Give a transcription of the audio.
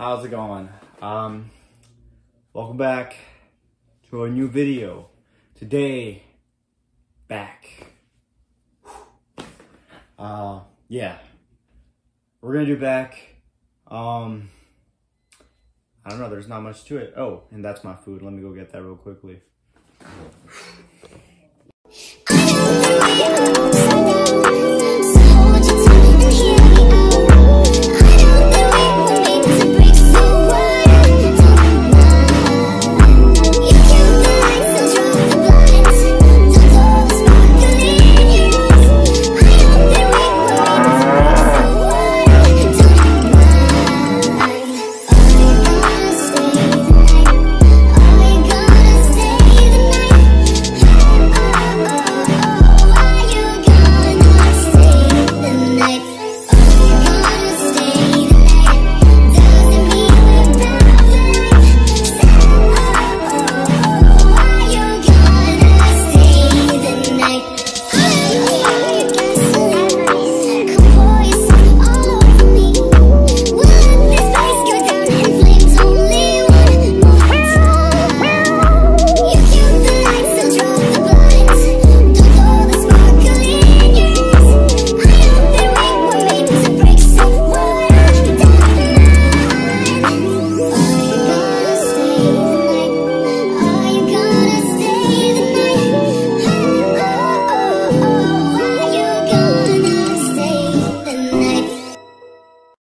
How's it going? Welcome back to a new video. Today, back. Yeah, we're gonna do back. I don't know, there's not much to it. Oh, and that's my food. Let me go get that real quickly.